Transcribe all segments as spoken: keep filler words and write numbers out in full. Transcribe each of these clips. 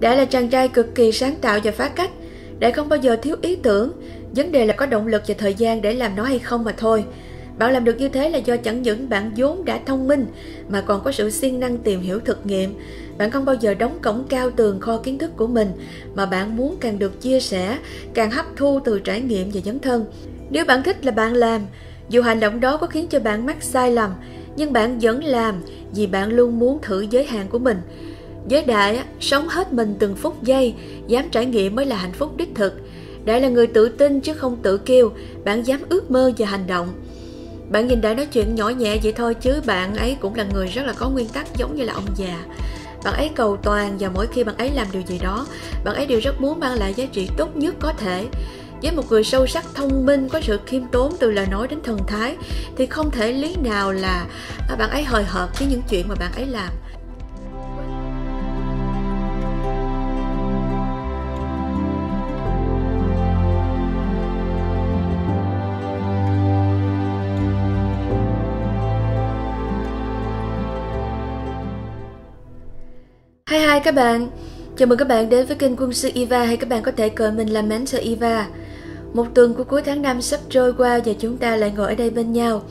Đại là chàng trai cực kỳ sáng tạo và phá cách. Đại không bao giờ thiếu ý tưởng, vấn đề là có động lực và thời gian để làm nó hay không mà thôi. Bảo làm được như thế là do chẳng những bạn vốn đã thông minh mà còn có sự siêng năng tìm hiểu thực nghiệm. Bạn không bao giờ đóng cổng cao tường kho kiến thức của mình, mà bạn muốn càng được chia sẻ, càng hấp thu từ trải nghiệm và dấn thân. Nếu bạn thích là bạn làm, dù hành động đó có khiến cho bạn mắc sai lầm, nhưng bạn vẫn làm vì bạn luôn muốn thử giới hạn của mình. Với Đại, sống hết mình từng phút giây, dám trải nghiệm mới là hạnh phúc đích thực. Đại là người tự tin chứ không tự kiêu, bạn dám ước mơ và hành động. Bạn nhìn Đại nói chuyện nhỏ nhẹ vậy thôi chứ bạn ấy cũng là người rất là có nguyên tắc, giống như là ông già. Bạn ấy cầu toàn và mỗi khi bạn ấy làm điều gì đó, bạn ấy đều rất muốn mang lại giá trị tốt nhất có thể. Với một người sâu sắc, thông minh, có sự khiêm tốn từ lời nói đến thần thái, thì không thể lý nào là bạn ấy hời hợt với những chuyện mà bạn ấy làm. Hi hi các bạn, chào mừng các bạn đến với kênh quân sư Eva, hay các bạn có thể gọi mình là mentor Eva. Một tuần của cuối tháng năm sắp trôi qua và chúng ta lại ngồi ở đây bên nhau.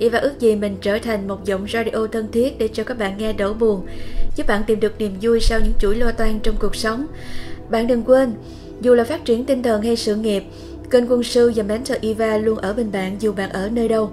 Eva ước gì mình trở thành một giọng radio thân thiết để cho các bạn nghe đỡ buồn, giúp bạn tìm được niềm vui sau những chuỗi lo toan trong cuộc sống. Bạn đừng quên, dù là phát triển tinh thần hay sự nghiệp, kênh quân sư và mentor Eva luôn ở bên bạn dù bạn ở nơi đâu.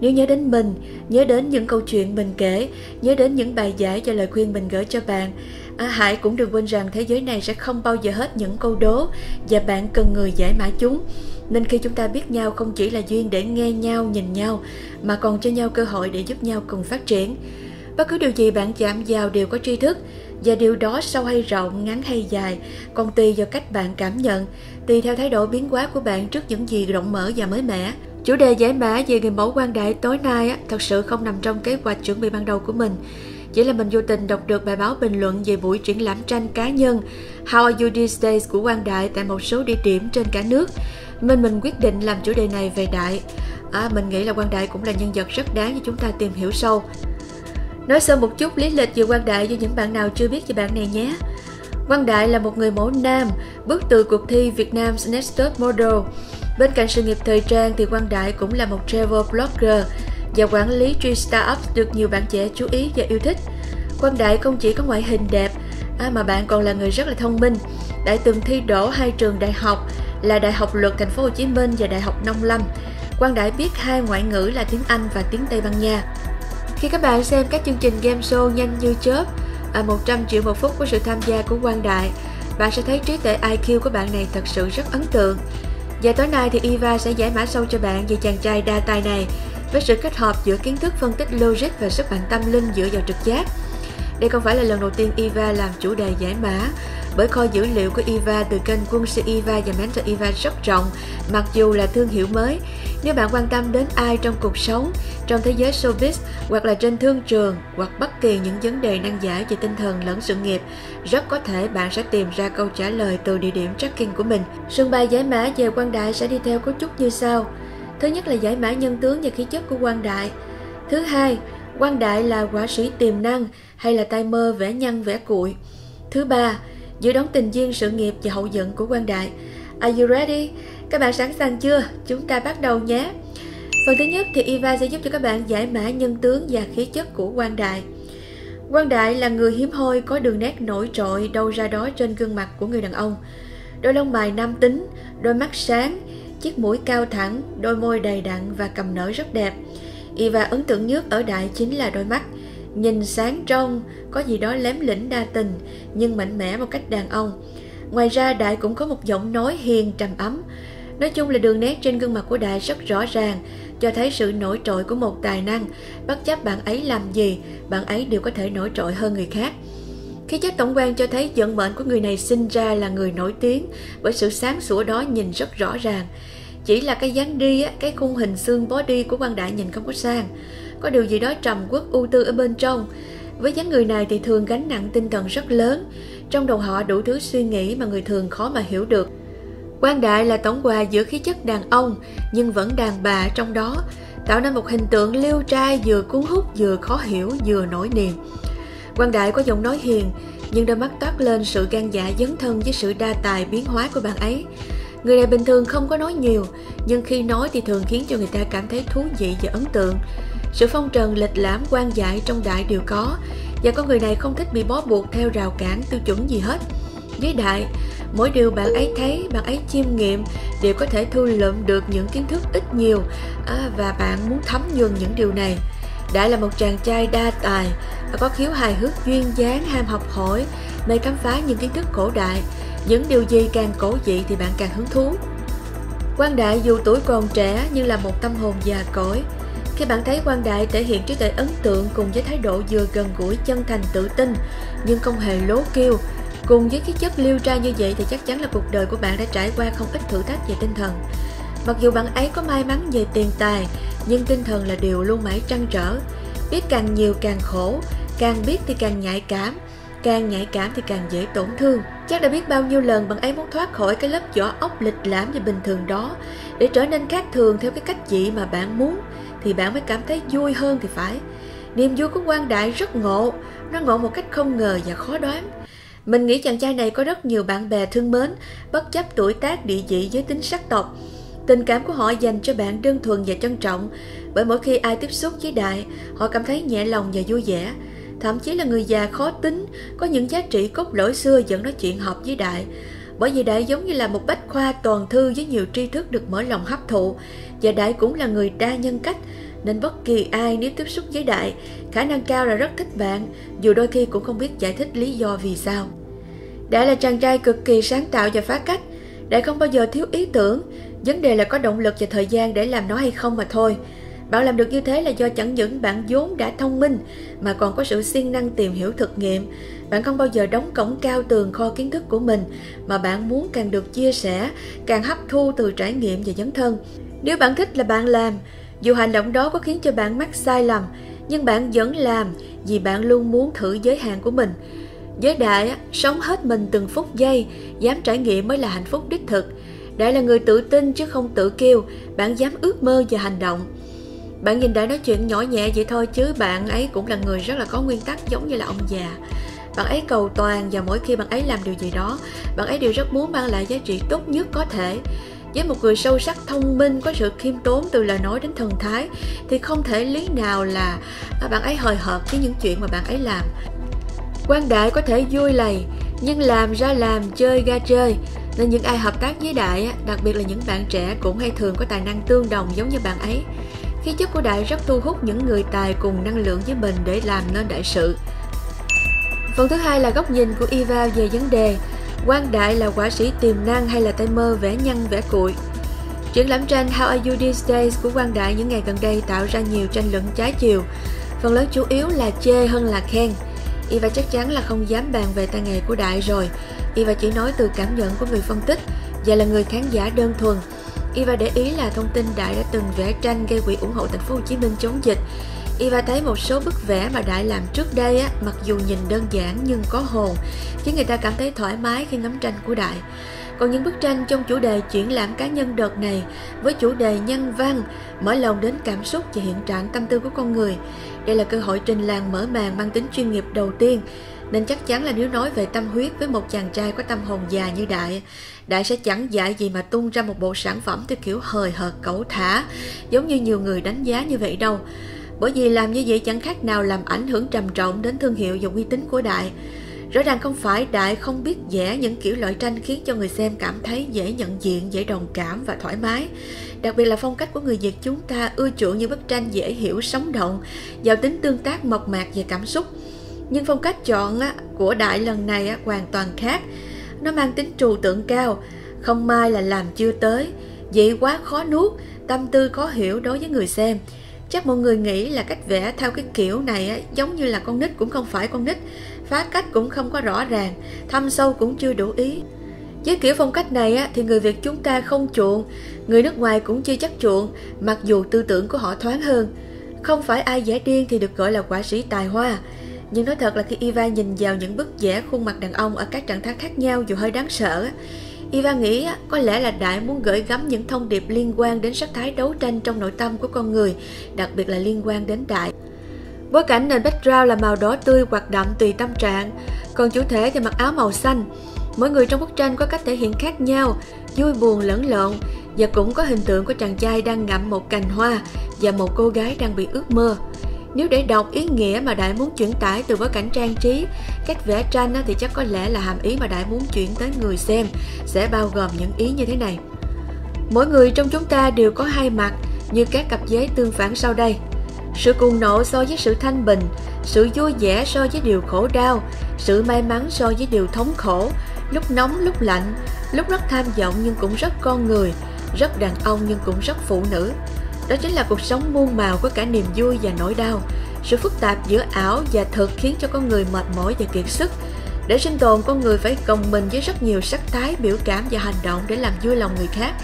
Nếu nhớ đến mình, nhớ đến những câu chuyện mình kể, nhớ đến những bài giải và lời khuyên mình gửi cho bạn, à, hãy cũng đừng quên rằng thế giới này sẽ không bao giờ hết những câu đố và bạn cần người giải mã chúng. Nên khi chúng ta biết nhau không chỉ là duyên để nghe nhau, nhìn nhau, mà còn cho nhau cơ hội để giúp nhau cùng phát triển. Bất cứ điều gì bạn chạm vào đều có tri thức, và điều đó sâu hay rộng, ngắn hay dài, còn tùy vào cách bạn cảm nhận, tùy theo thái độ biến hóa của bạn trước những gì rộng mở và mới mẻ. Chủ đề giải mã về người mẫu Quang Đại tối nay á, thật sự không nằm trong kế hoạch chuẩn bị ban đầu của mình. Chỉ là mình vô tình đọc được bài báo bình luận về buổi triển lãm tranh cá nhân How are you these days của Quang Đại tại một số địa điểm trên cả nước. Mình mình quyết định làm chủ đề này về Đại. À, mình nghĩ là Quang Đại cũng là nhân vật rất đáng cho chúng ta tìm hiểu sâu. Nói sơ một chút lý lịch về Quang Đại cho những bạn nào chưa biết về bạn này nhé. Quang Đại là một người mẫu nam, bước từ cuộc thi Việt Nam's Next Top Model. Bên cạnh sự nghiệp thời trang thì Quang Đại cũng là một travel blogger và quản lý truy startup được nhiều bạn trẻ chú ý và yêu thích. Quang Đại không chỉ có ngoại hình đẹp à, mà bạn còn là người rất là thông minh. Đại từng thi đỗ hai trường đại học là Đại học Luật T P H C M và Đại học Nông Lâm. Quang Đại biết hai ngoại ngữ là tiếng Anh và tiếng Tây Ban Nha. Khi các bạn xem các chương trình game show Nhanh Như Chớp, à, một trăm triệu một phút của sự tham gia của Quang Đại, bạn sẽ thấy trí tuệ I Q của bạn này thật sự rất ấn tượng. Và tối nay thì Eva sẽ giải mã sâu cho bạn về chàng trai đa tài này với sự kết hợp giữa kiến thức phân tích logic và sức mạnh tâm linh dựa vào trực giác. Đây không phải là lần đầu tiên Eva làm chủ đề giải mã, bởi kho dữ liệu của Eva từ kênh Quân sư Eva và Mentor Eva rất rộng, mặc dù là thương hiệu mới. Nếu bạn quan tâm đến ai trong cuộc sống, trong thế giới showbiz, hoặc là trên thương trường, hoặc bất kỳ những vấn đề nan giải về tinh thần lẫn sự nghiệp, rất có thể bạn sẽ tìm ra câu trả lời từ địa điểm tracking của mình. Sườn bài giải mã về Quang Đại sẽ đi theo cấu trúc như sau. Thứ nhất là giải mã nhân tướng và khí chất của Quang Đại. Thứ hai, Quang Đại là họa sĩ tiềm năng hay là tay mơ vẽ nhăn vẽ cuội. Thứ ba, dự đoán tình duyên, sự nghiệp và hậu vận của Quang Đại. Are you ready? Các bạn sẵn sàng chưa? Chúng ta bắt đầu nhé! Phần thứ nhất thì Eva sẽ giúp cho các bạn giải mã nhân tướng và khí chất của Quang Đại. Quang Đại là người hiếm hoi có đường nét nổi trội đâu ra đó trên gương mặt của người đàn ông. Đôi lông mày nam tính, đôi mắt sáng, chiếc mũi cao thẳng, đôi môi đầy đặn và cầm nở rất đẹp. Eva ấn tượng nhất ở Đại chính là đôi mắt. Nhìn sáng trong, có gì đó lém lỉnh đa tình, nhưng mạnh mẽ một cách đàn ông. Ngoài ra, Đại cũng có một giọng nói hiền, trầm ấm. Nói chung là đường nét trên gương mặt của Đại rất rõ ràng, cho thấy sự nổi trội của một tài năng. Bất chấp bạn ấy làm gì, bạn ấy đều có thể nổi trội hơn người khác. Khí chất tổng quan cho thấy vận mệnh của người này sinh ra là người nổi tiếng, bởi sự sáng sủa đó nhìn rất rõ ràng. Chỉ là cái dáng đi, cái khung hình xương body của Quang Đại nhìn không có sang. Có điều gì đó trầm uất ưu tư ở bên trong. Với dáng người này thì thường gánh nặng tinh thần rất lớn. Trong đầu họ đủ thứ suy nghĩ mà người thường khó mà hiểu được. Quang Đại là tổng hòa giữa khí chất đàn ông nhưng vẫn đàn bà trong đó, tạo nên một hình tượng liêu trai vừa cuốn hút, vừa khó hiểu, vừa nổi niềm. Quang Đại có giọng nói hiền, nhưng đôi mắt toát lên sự gan dạ dấn thân với sự đa tài biến hóa của bạn ấy. Người này bình thường không có nói nhiều, nhưng khi nói thì thường khiến cho người ta cảm thấy thú vị và ấn tượng. Sự phong trần, lịch lãm, quan dại trong Đại đều có, và con người này không thích bị bó buộc theo rào cản, tiêu chuẩn gì hết. Với Đại, mỗi điều bạn ấy thấy, bạn ấy chiêm nghiệm đều có thể thu lượm được những kiến thức ít nhiều, à, và bạn muốn thấm nhuần những điều này. Đại là một chàng trai đa tài, có khiếu hài hước duyên dáng, ham học hỏi, mê khám phá những kiến thức cổ đại. Những điều gì càng cổ dị thì bạn càng hứng thú. Quang Đại dù tuổi còn trẻ nhưng là một tâm hồn già cỗi. Khi bạn thấy Quang Đại thể hiện trí tuệ ấn tượng cùng với thái độ vừa gần gũi, chân thành, tự tin nhưng không hề lố kiêu, cùng với khí chất liêu trai như vậy thì chắc chắn là cuộc đời của bạn đã trải qua không ít thử thách về tinh thần. Mặc dù bạn ấy có may mắn về tiền tài, nhưng tinh thần là điều luôn mãi trăn trở. Biết càng nhiều càng khổ, càng biết thì càng nhạy cảm, càng nhạy cảm thì càng dễ tổn thương. Chắc đã biết bao nhiêu lần bạn ấy muốn thoát khỏi cái lớp vỏ ốc lịch lãm và bình thường đó để trở nên khác thường theo cái cách dị mà bạn muốn, thì bạn mới cảm thấy vui hơn thì phải. Niềm vui của Quang Đại rất ngộ, nó ngộ một cách không ngờ và khó đoán. Mình nghĩ chàng trai này có rất nhiều bạn bè thương mến, bất chấp tuổi tác, địa vị, giới tính, sắc tộc. Tình cảm của họ dành cho bạn đơn thuần và trân trọng, bởi mỗi khi ai tiếp xúc với Đại, họ cảm thấy nhẹ lòng và vui vẻ. Thậm chí là người già khó tính, có những giá trị cốt lõi xưa vẫn nói chuyện hợp với Đại. Bởi vì Đại giống như là một bách khoa toàn thư với nhiều tri thức được mở lòng hấp thụ, và Đại cũng là người đa nhân cách, nên bất kỳ ai nếu tiếp xúc với Đại, khả năng cao là rất thích bạn, dù đôi khi cũng không biết giải thích lý do vì sao. Đại là chàng trai cực kỳ sáng tạo và phá cách. Đại không bao giờ thiếu ý tưởng, vấn đề là có động lực và thời gian để làm nó hay không mà thôi. Bạn làm được như thế là do chẳng những bạn vốn đã thông minh mà còn có sự siêng năng tìm hiểu, thực nghiệm. Bạn không bao giờ đóng cổng cao tường kho kiến thức của mình, mà bạn muốn càng được chia sẻ, càng hấp thu từ trải nghiệm và dấn thân. Nếu bạn thích là bạn làm, dù hành động đó có khiến cho bạn mắc sai lầm, nhưng bạn vẫn làm vì bạn luôn muốn thử giới hạn của mình. Với Đại, sống hết mình từng phút giây, dám trải nghiệm mới là hạnh phúc đích thực. Đại là người tự tin chứ không tự kiêu, bạn dám ước mơ và hành động. Bạn nhìn Đại nói chuyện nhỏ nhẹ vậy thôi chứ bạn ấy cũng là người rất là có nguyên tắc, giống như là ông già. Bạn ấy cầu toàn, và mỗi khi bạn ấy làm điều gì đó, bạn ấy đều rất muốn mang lại giá trị tốt nhất có thể. Với một người sâu sắc, thông minh, có sự khiêm tốn từ lời nói đến thần thái, thì không thể lý nào là bạn ấy hời hợt với những chuyện mà bạn ấy làm. Quang Đại có thể vui lầy, nhưng làm ra làm, chơi ra chơi. Nên những ai hợp tác với Đại, đặc biệt là những bạn trẻ, cũng hay thường có tài năng tương đồng giống như bạn ấy. Khí chất của Đại rất thu hút những người tài cùng năng lượng với mình để làm nên đại sự. Phần thứ hai là góc nhìn của Eva về vấn đề. Quang Đại là họa sĩ tiềm năng hay là tay mơ vẽ nhăn vẽ cuội? Triển lãm tranh How are you these days của Quang Đại những ngày gần đây tạo ra nhiều tranh luận trái chiều. Phần lớn chủ yếu là chê hơn là khen. Eva chắc chắn là không dám bàn về tay nghề của Đại rồi. Eva chỉ nói từ cảm nhận của người phân tích và là người khán giả đơn thuần. Eva để ý là thông tin Đại đã từng vẽ tranh gây quỹ ủng hộ thành phố Hồ Chí Minh chống dịch. Eva thấy một số bức vẽ mà Đại làm trước đây á, mặc dù nhìn đơn giản nhưng có hồn, khiến người ta cảm thấy thoải mái khi ngắm tranh của Đại. Còn những bức tranh trong chủ đề triển lãm cá nhân đợt này với chủ đề nhân văn, mở lòng đến cảm xúc và hiện trạng tâm tư của con người. Đây là cơ hội trình làng mở màn mang tính chuyên nghiệp đầu tiên, nên chắc chắn là nếu nói về tâm huyết với một chàng trai có tâm hồn già như Đại, Đại sẽ chẳng dại gì mà tung ra một bộ sản phẩm theo kiểu hời hợt cẩu thả, giống như nhiều người đánh giá như vậy đâu. Bởi vì làm như vậy chẳng khác nào làm ảnh hưởng trầm trọng đến thương hiệu và uy tín của Đại. Rõ ràng không phải Đại không biết vẽ những kiểu loại tranh khiến cho người xem cảm thấy dễ nhận diện, dễ đồng cảm và thoải mái. Đặc biệt là phong cách của người Việt chúng ta ưa chuộng những bức tranh dễ hiểu, sống động, giàu tính tương tác mộc mạc về cảm xúc. Nhưng phong cách chọn của Đại lần này hoàn toàn khác. Nó mang tính trừu tượng cao, không may là làm chưa tới, vậy quá khó nuốt, tâm tư khó hiểu đối với người xem. Chắc mọi người nghĩ là cách vẽ theo cái kiểu này giống như là con nít cũng không phải con nít, phá cách cũng không có rõ ràng, thâm sâu cũng chưa đủ ý. Với kiểu phong cách này thì người Việt chúng ta không chuộng, người nước ngoài cũng chưa chắc chuộng, mặc dù tư tưởng của họ thoáng hơn. Không phải ai vẽ điên thì được gọi là họa sĩ tài hoa. Nhưng nói thật là khi Eva nhìn vào những bức vẽ khuôn mặt đàn ông ở các trạng thái khác nhau dù hơi đáng sợ, Eva nghĩ có lẽ là Đại muốn gửi gắm những thông điệp liên quan đến sắc thái đấu tranh trong nội tâm của con người, đặc biệt là liên quan đến Đại. Bối cảnh nền background là màu đỏ tươi hoặc đậm tùy tâm trạng, còn chủ thể thì mặc áo màu xanh. Mỗi người trong bức tranh có cách thể hiện khác nhau, vui buồn lẫn lộn, và cũng có hình tượng của chàng trai đang ngậm một cành hoa và một cô gái đang bị ước mơ. Nếu để đọc ý nghĩa mà Đại muốn chuyển tải từ bối cảnh trang trí, các vẽ tranh thì chắc có lẽ là hàm ý mà Đại muốn chuyển tới người xem sẽ bao gồm những ý như thế này. Mỗi người trong chúng ta đều có hai mặt như các cặp giấy tương phản sau đây. Sự cuồng nộ so với sự thanh bình, sự vui vẻ so với điều khổ đau, sự may mắn so với điều thống khổ, lúc nóng lúc lạnh, lúc rất tham vọng nhưng cũng rất con người, rất đàn ông nhưng cũng rất phụ nữ. Đó chính là cuộc sống muôn màu của cả niềm vui và nỗi đau. Sự phức tạp giữa ảo và thực khiến cho con người mệt mỏi và kiệt sức. Để sinh tồn, con người phải gồng mình với rất nhiều sắc thái, biểu cảm và hành động để làm vui lòng người khác.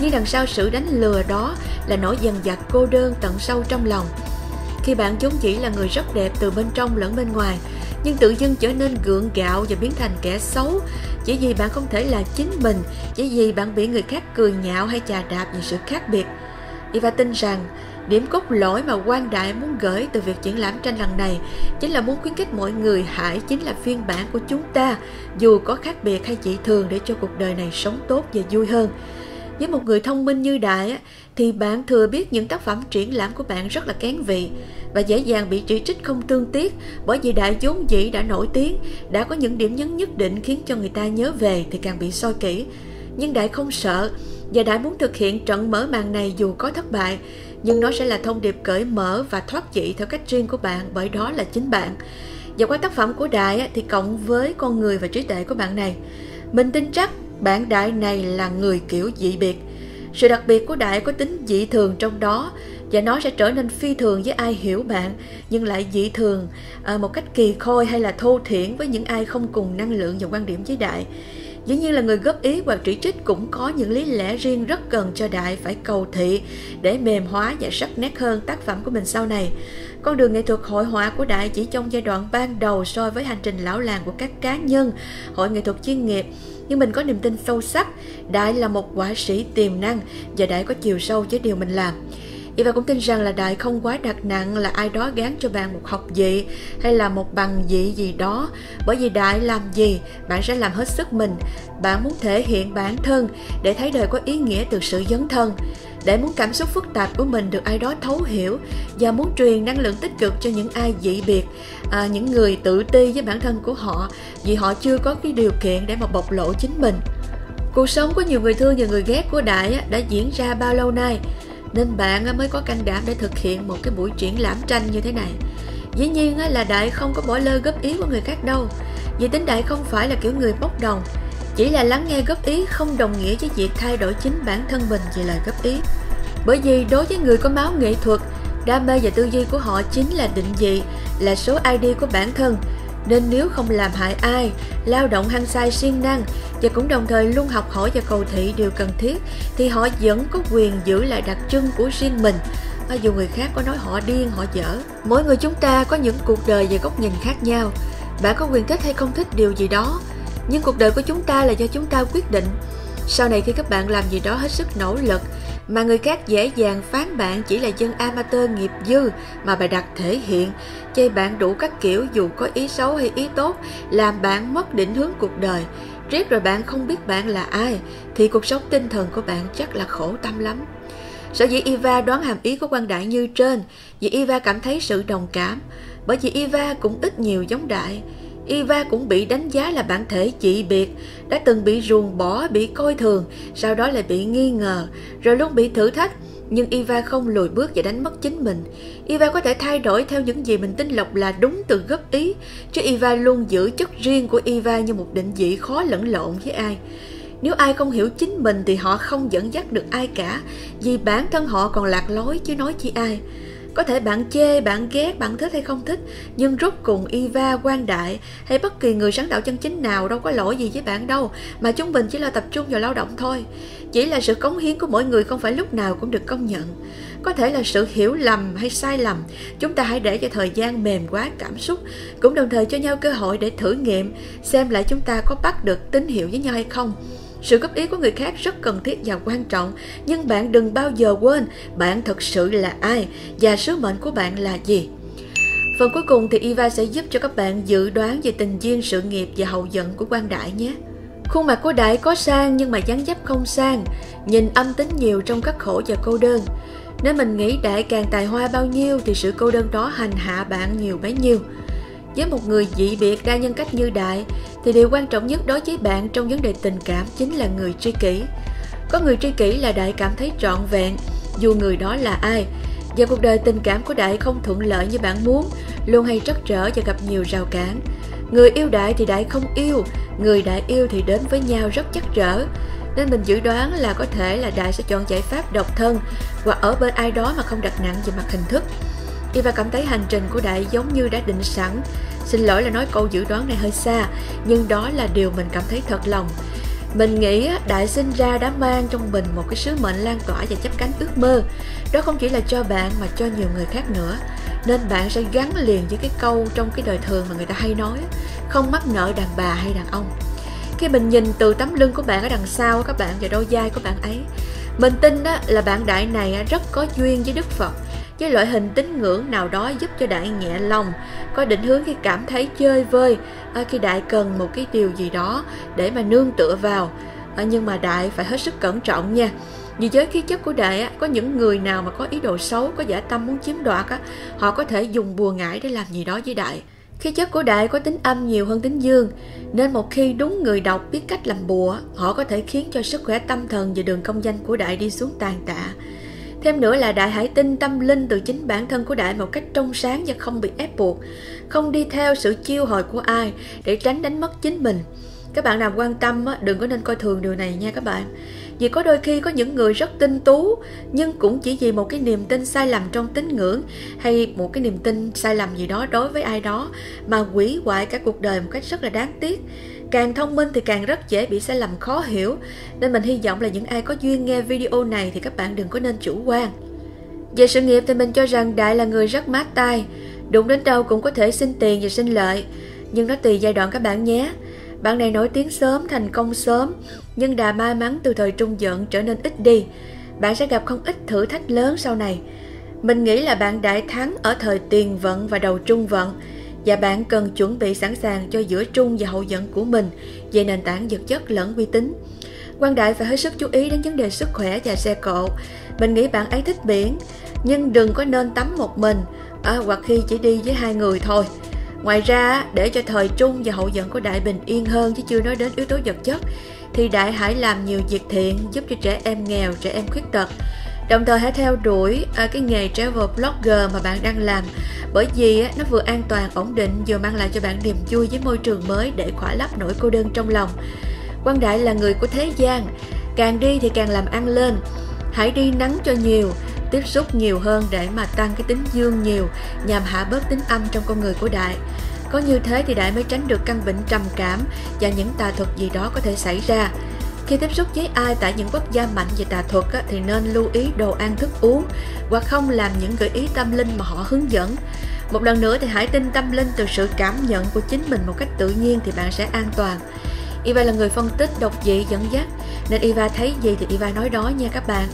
Nhưng đằng sau sự đánh lừa đó là nỗi dằn vặt cô đơn tận sâu trong lòng. Khi bạn vốn chỉ là người rất đẹp từ bên trong lẫn bên ngoài, nhưng tự dưng trở nên gượng gạo và biến thành kẻ xấu, chỉ vì bạn không thể là chính mình, chỉ vì bạn bị người khác cười nhạo hay chà đạp vì sự khác biệt. Eva tin rằng điểm cốt lõi mà Quang Đại muốn gửi từ việc triển lãm tranh lần này chính là muốn khuyến khích mọi người hãy chính là phiên bản của chúng ta, dù có khác biệt hay chỉ thường, để cho cuộc đời này sống tốt và vui hơn. Với một người thông minh như Đại thì bạn thừa biết những tác phẩm triển lãm của bạn rất là kén vị và dễ dàng bị chỉ trích không tương tiếc, bởi vì Đại vốn dĩ đã nổi tiếng, đã có những điểm nhấn nhất định khiến cho người ta nhớ về thì càng bị soi kỹ. Nhưng Đại không sợ, và Đại muốn thực hiện trận mở màn này dù có thất bại, nhưng nó sẽ là thông điệp cởi mở và thoát vị theo cách riêng của bạn, bởi đó là chính bạn. Và qua tác phẩm của Đại thì cộng với con người và trí tuệ của bạn này, mình tin chắc bạn Đại này là người kiểu dị biệt. Sự đặc biệt của Đại có tính dị thường trong đó, và nó sẽ trở nên phi thường với ai hiểu bạn, nhưng lại dị thường à, một cách kỳ khôi hay là thô thiển với những ai không cùng năng lượng và quan điểm với Đại. Dĩ nhiên là người góp ý và chỉ trích cũng có những lý lẽ riêng rất cần cho Đại phải cầu thị để mềm hóa và sắc nét hơn tác phẩm của mình sau này. Con đường nghệ thuật hội họa của Đại chỉ trong giai đoạn ban đầu so với hành trình lão làng của các cá nhân, hội nghệ thuật chuyên nghiệp, nhưng mình có niềm tin sâu sắc Đại là một họa sĩ tiềm năng và Đại có chiều sâu với điều mình làm. Eva cũng tin rằng là Đại không quá đặt nặng là ai đó gán cho bạn một học vị hay là một bằng vị gì đó, bởi vì Đại làm gì bạn sẽ làm hết sức mình. Bạn muốn thể hiện bản thân để thấy đời có ý nghĩa từ sự dấn thân, để muốn cảm xúc phức tạp của mình được ai đó thấu hiểu, và muốn truyền năng lượng tích cực cho những ai dị biệt, à, những người tự ti với bản thân của họ vì họ chưa có cái điều kiện để mà bộc lộ chính mình. Cuộc sống của nhiều người thương và người ghét của Đại đã diễn ra bao lâu nay, nên bạn mới có can đảm để thực hiện một cái buổi triển lãm tranh như thế này. Dĩ nhiên là Đại không có bỏ lơ góp ý của người khác đâu, vì tính Đại không phải là kiểu người bốc đồng. Chỉ là lắng nghe góp ý không đồng nghĩa với việc thay đổi chính bản thân mình về lời góp ý. Bởi vì đối với người có máu nghệ thuật, đam mê và tư duy của họ chính là định vị, là số i đê của bản thân. Nên nếu không làm hại ai, lao động hăng say siêng năng và cũng đồng thời luôn học hỏi và cầu thị điều cần thiết, thì họ vẫn có quyền giữ lại đặc trưng của riêng mình, dù người khác có nói họ điên, họ dở. Mỗi người chúng ta có những cuộc đời và góc nhìn khác nhau. Bạn có quyền thích hay không thích điều gì đó, nhưng cuộc đời của chúng ta là do chúng ta quyết định. Sau này khi các bạn làm gì đó hết sức nỗ lực mà người khác dễ dàng phán bạn chỉ là dân amateur nghiệp dư mà bài đặt thể hiện, chê bạn đủ các kiểu dù có ý xấu hay ý tốt, làm bạn mất định hướng cuộc đời, riết rồi bạn không biết bạn là ai, thì cuộc sống tinh thần của bạn chắc là khổ tâm lắm. Sở dĩ Eva đoán hàm ý của Quang Đại như trên, vì Eva cảm thấy sự đồng cảm, bởi vì Eva cũng ít nhiều giống Đại. Eva cũng bị đánh giá là bản thể dị biệt, đã từng bị ruồng bỏ, bị coi thường, sau đó lại bị nghi ngờ, rồi luôn bị thử thách. Nhưng Eva không lùi bước và đánh mất chính mình. Eva có thể thay đổi theo những gì mình tin lộc là đúng từ góp ý, chứ Eva luôn giữ chất riêng của Eva như một định vị khó lẫn lộn với ai. Nếu ai không hiểu chính mình thì họ không dẫn dắt được ai cả, vì bản thân họ còn lạc lối chứ nói chi ai. Có thể bạn chê, bạn ghét, bạn thích hay không thích, nhưng rốt cùng Eva, Quang Đại hay bất kỳ người sáng tạo chân chính nào đâu có lỗi gì với bạn đâu, mà chúng mình chỉ là tập trung vào lao động thôi. Chỉ là sự cống hiến của mỗi người không phải lúc nào cũng được công nhận. Có thể là sự hiểu lầm hay sai lầm, chúng ta hãy để cho thời gian mềm quá cảm xúc, cũng đồng thời cho nhau cơ hội để thử nghiệm, xem lại chúng ta có bắt được tín hiệu với nhau hay không. Sự góp ý của người khác rất cần thiết và quan trọng, nhưng bạn đừng bao giờ quên bạn thật sự là ai và sứ mệnh của bạn là gì. Phần cuối cùng thì Eva sẽ giúp cho các bạn dự đoán về tình duyên, sự nghiệp và hậu vận của Quang Đại nhé. Khuôn mặt của Đại có sang nhưng mà dáng dấp không sang, nhìn âm tính nhiều trong các khổ và cô đơn. Nếu mình nghĩ Đại càng tài hoa bao nhiêu thì sự cô đơn đó hành hạ bạn nhiều bấy nhiêu. Với một người dị biệt đa nhân cách như Đại thì điều quan trọng nhất đối với bạn trong vấn đề tình cảm chính là người tri kỷ. Có người tri kỷ là Đại cảm thấy trọn vẹn dù người đó là ai. Và cuộc đời tình cảm của Đại không thuận lợi như bạn muốn, luôn hay trắc trở và gặp nhiều rào cản. Người yêu Đại thì Đại không yêu, người Đại yêu thì đến với nhau rất chắc trở. Nên mình dự đoán là có thể là Đại sẽ chọn giải pháp độc thân hoặc ở bên ai đó mà không đặt nặng về mặt hình thức. Eva cảm thấy hành trình của Đại giống như đã định sẵn. Xin lỗi là nói câu dự đoán này hơi xa, nhưng đó là điều mình cảm thấy thật lòng. Mình nghĩ Đại sinh ra đã mang trong mình một cái sứ mệnh lan tỏa và chấp cánh ước mơ. Đó không chỉ là cho bạn mà cho nhiều người khác nữa. Nên bạn sẽ gắn liền với cái câu trong cái đời thường mà người ta hay nói: không mắc nợ đàn bà hay đàn ông. Khi mình nhìn từ tấm lưng của bạn ở đằng sau các bạn và đôi vai của bạn ấy, mình tin đó là bạn Đại này rất có duyên với Đức Phật, với loại hình tín ngưỡng nào đó giúp cho Đại nhẹ lòng, có định hướng khi cảm thấy chơi vơi, khi Đại cần một cái điều gì đó để mà nương tựa vào. Nhưng mà Đại phải hết sức cẩn trọng nha. Vì với khí chất của Đại, có những người nào mà có ý đồ xấu, có giả tâm muốn chiếm đoạt, họ có thể dùng bùa ngải để làm gì đó với Đại. Khí chất của Đại có tính âm nhiều hơn tính dương, nên một khi đúng người đọc biết cách làm bùa, họ có thể khiến cho sức khỏe tâm thần và đường công danh của Đại đi xuống tàn tạ. Thêm nữa là Đại hãy tin tâm linh từ chính bản thân của Đại một cách trong sáng và không bị ép buộc, không đi theo sự chiêu hồi của ai để tránh đánh mất chính mình. Các bạn nào quan tâm đừng có nên coi thường điều này nha các bạn. Vì có đôi khi có những người rất tinh tú nhưng cũng chỉ vì một cái niềm tin sai lầm trong tín ngưỡng hay một cái niềm tin sai lầm gì đó đối với ai đó mà hủy hoại cả cuộc đời một cách rất là đáng tiếc. Càng thông minh thì càng rất dễ bị sai lầm khó hiểu. Nên mình hy vọng là những ai có duyên nghe video này thì các bạn đừng có nên chủ quan. Về sự nghiệp thì mình cho rằng Đại là người rất mát tay, đụng đến đâu cũng có thể xin tiền và xin lợi. Nhưng nó tùy giai đoạn các bạn nhé. Bạn này nổi tiếng sớm, thành công sớm, nhưng đà may mắn từ thời trung dận trở nên ít đi. Bạn sẽ gặp không ít thử thách lớn sau này. Mình nghĩ là bạn Đại thắng ở thời tiền vận và đầu trung vận, và bạn cần chuẩn bị sẵn sàng cho giữa trung và hậu vận của mình về nền tảng vật chất lẫn uy tín. Quang Đại phải hết sức chú ý đến vấn đề sức khỏe và xe cộ. Mình nghĩ bạn ấy thích biển, nhưng đừng có nên tắm một mình à, hoặc khi chỉ đi với hai người thôi. Ngoài ra, để cho thời trung và hậu vận của Đại bình yên hơn chứ chưa nói đến yếu tố vật chất, thì Đại hãy làm nhiều việc thiện giúp cho trẻ em nghèo, trẻ em khuyết tật. Đồng thời hãy theo đuổi cái nghề travel blogger mà bạn đang làm, bởi vì nó vừa an toàn, ổn định, vừa mang lại cho bạn niềm vui với môi trường mới để khỏa lấp nỗi cô đơn trong lòng. Quang Đại là người của thế gian, càng đi thì càng làm ăn lên. Hãy đi nắng cho nhiều, tiếp xúc nhiều hơn để mà tăng cái tính dương nhiều, nhằm hạ bớt tính âm trong con người của Đại. Có như thế thì Đại mới tránh được căn bệnh trầm cảm và những tà thuật gì đó có thể xảy ra. Khi tiếp xúc với ai tại những quốc gia mạnh về tà thuật á, thì nên lưu ý đồ ăn thức uống hoặc không làm những gợi ý tâm linh mà họ hướng dẫn. Một lần nữa thì hãy tin tâm linh từ sự cảm nhận của chính mình một cách tự nhiên thì bạn sẽ an toàn. Eva là người phân tích, độc dị, dẫn dắt, nên Eva thấy gì thì Eva nói đó nha các bạn.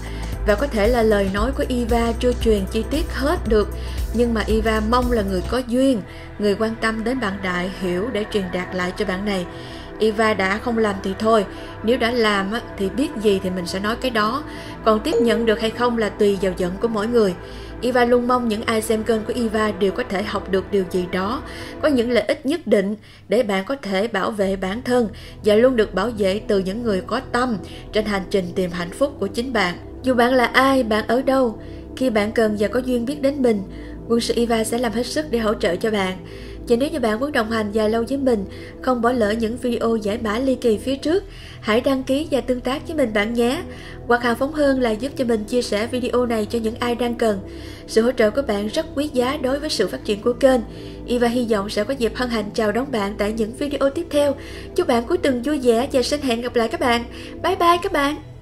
Và có thể là lời nói của Eva chưa truyền chi tiết hết được, nhưng mà Eva mong là người có duyên, người quan tâm đến bạn Đại hiểu để truyền đạt lại cho bạn này. Eva đã không làm thì thôi, nếu đã làm thì biết gì thì mình sẽ nói cái đó. Còn tiếp nhận được hay không là tùy vào vận của mỗi người. Eva luôn mong những ai xem kênh của Eva đều có thể học được điều gì đó, có những lợi ích nhất định để bạn có thể bảo vệ bản thân và luôn được bảo vệ từ những người có tâm trên hành trình tìm hạnh phúc của chính bạn. Dù bạn là ai, bạn ở đâu, khi bạn cần và có duyên biết đến mình, quân sư Eva sẽ làm hết sức để hỗ trợ cho bạn. Và nếu như bạn muốn đồng hành dài lâu với mình, không bỏ lỡ những video giải mã ly kỳ phía trước, hãy đăng ký và tương tác với mình bạn nhé. Hoặc hào phóng hơn là giúp cho mình chia sẻ video này cho những ai đang cần. Sự hỗ trợ của bạn rất quý giá đối với sự phát triển của kênh. Eva hy vọng sẽ có dịp hân hạnh chào đón bạn tại những video tiếp theo. Chúc bạn cuối tuần vui vẻ và xin hẹn gặp lại các bạn. Bye bye các bạn!